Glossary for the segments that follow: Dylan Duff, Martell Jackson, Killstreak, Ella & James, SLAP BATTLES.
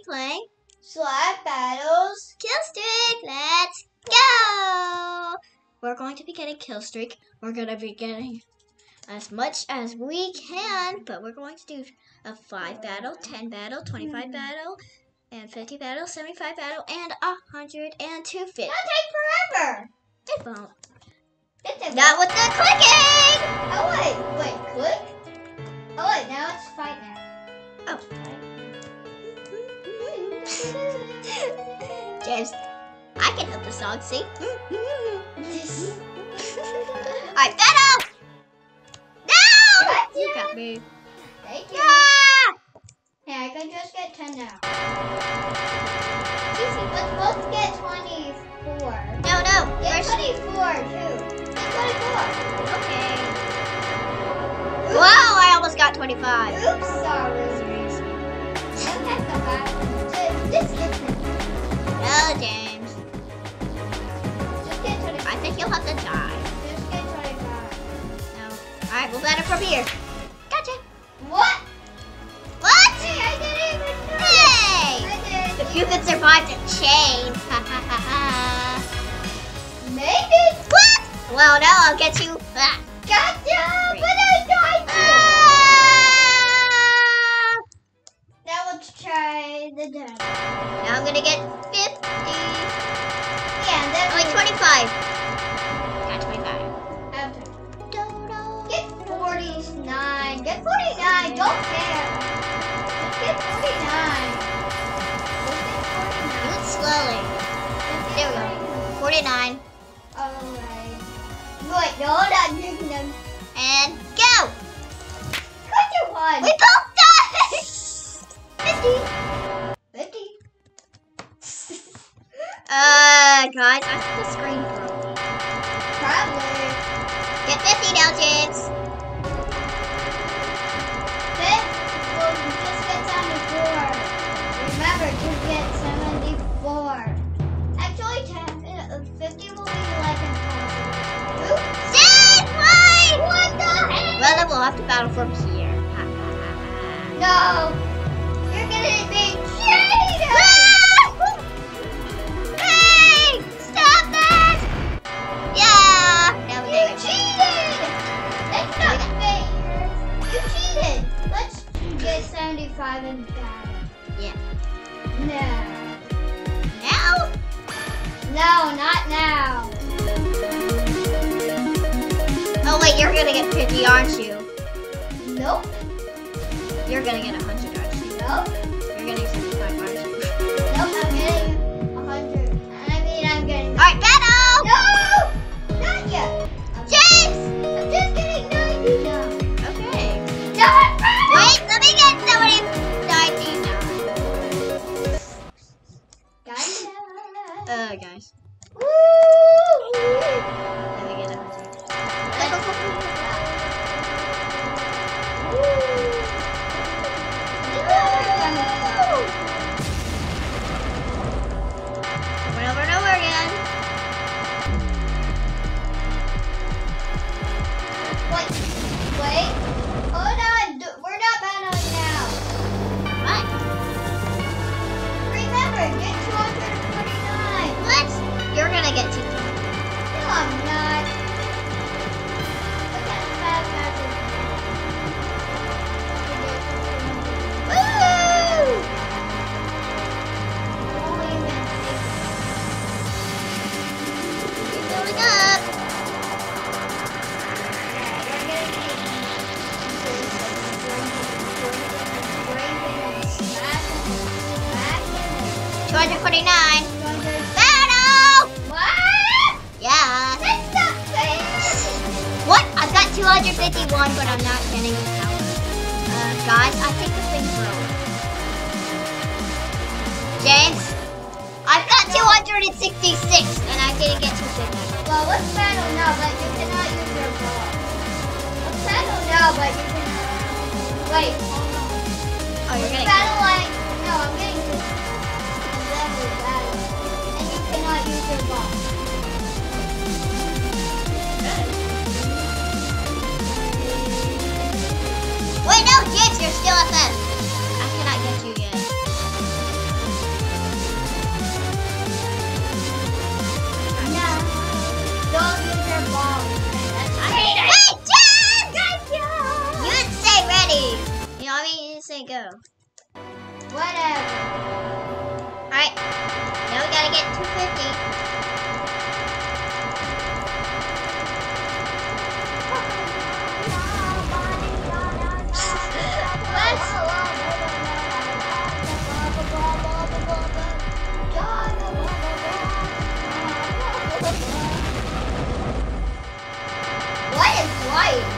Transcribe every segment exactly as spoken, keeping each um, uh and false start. be playing Slap Battles Kill Streak. Let's go! We're going to be getting Kill Streak. We're going to be getting as much as we can, but we're going to do a five battle, ten battle, twenty-five mm. battle, and fifty battle, seventy-five battle, and one hundred and two fifty. That'll take forever! It won't. It Not with the clicking! Oh wait, wait, click? Oh wait, now it's fight now. Oh, fight. James, I can help the song, see? Alright, that up! No! Gotcha. You got me. Thank you. Ah! Yeah, I can just get ten now. Easy, let's both get twenty-four. No, no. Get first... twenty-four, too. Get twenty-four. Okay. Oops. Whoa, I almost got twenty-five. Oops, sorry. I'm not so bad. Just get twenty-five. No, James. Just get twenty-five. I think you'll have to die. Just get twenty-five. No. All right, we'll let it from here. Gotcha. What? What? Hey, I didn't even do it. Hey! I did. If you could survive the chain. Ha ha ha ha. Maybe. What? Well, no, I'll get you. Ah. Gotcha! Great. But I died ah! Now let's try the dead. Now I'm gonna get fifty. Yeah, and then only oh, twenty-five. Got twenty-five. After. Get forty-nine. Get forty-nine. Don't care. Get forty-nine. Do it slowly. There we go. forty-nine. Alright. Wait, no, not doing them. And go! Cut your one! We both died! fifty! fifty! uh, guys, I see the screen probably. Probably. Get fifty now, James! Then, well, you just get seventy-four. Remember, you get seventy-four. Actually, fifty will be like impossible. Dad, wait! What the heck? Well, then we'll have to battle from here. No! You're gonna be cheated! Hey! Stop that! Yeah! Now we you cheated! That's not fair! You cheated! Let's get seventy-five and battle. Yeah. No. Now? No, not now. Oh wait, you're gonna get fifty, aren't you? Nope. You're gonna get one hundred, aren't you? Nope. You're gonna get seventy-five, aren't you? Nope, I'm getting one hundred. I mean, I'm getting... Alright, battle! No! Not yet. I'm James! I'm just getting ninety now. Okay. Don't wait, let me get somebody ninety now. Guys? Uh, guys. Woo! Let me get a hundred. Over and over and over again. Wait, wait. Hold on, we're not battling now. What? Remember, get two hundred. What? You're gonna get two. No, I'm not. Look at that magic. Woo! Holy magic. Keep building up. We're gonna get two hundred forty-nine. two hundred fifty-one, but I'm not getting the power. Uh, guys, I think the thing's broken. James, I've got two hundred sixty-six, and I didn't get two hundred fifty. Well, let's battle now, but you cannot use your ball. Let's battle now, but you cannot. Wait. Oh, you're getting battle like. No, I'm getting this. And then we battle. And you cannot use your ball. Wait, no, James, you're still at them. I cannot get you yet. gonna go. Whatever. Alright. Now we gotta get two fifty. Let's... What is life?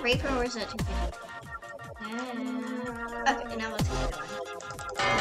Reaper, or is that too bad? Okay, now let's keep going.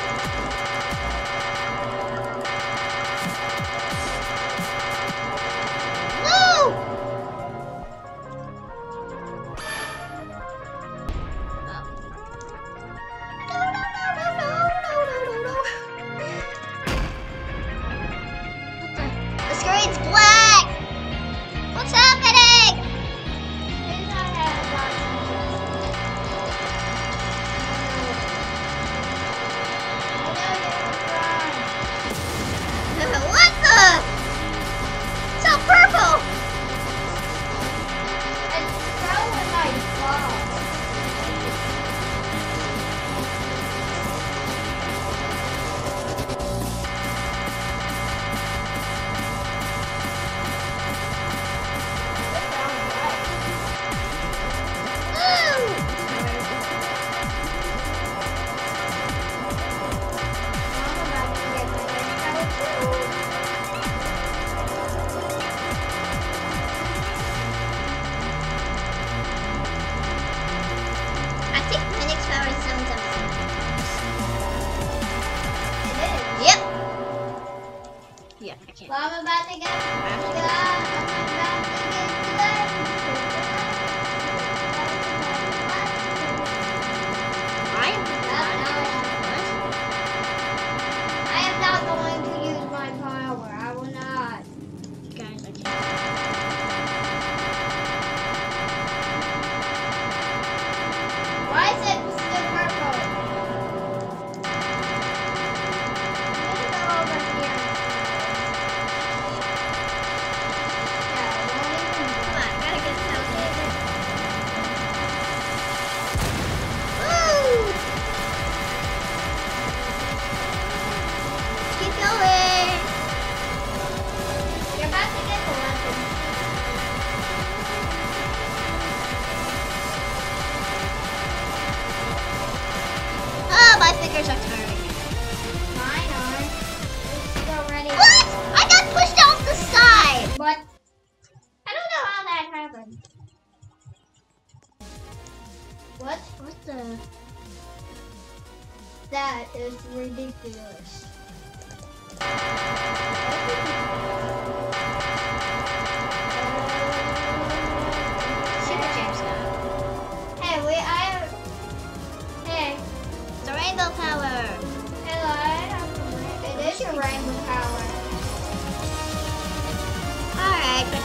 fingers are tiring. Mine are. It's already. What? I got pushed off the side. What? I don't know how that happened. What? What the? That is ridiculous. Super James now. Hey, we are. Hey, it's a rainbow power. Hello, I have a rainbow. It is a rainbow power. All right.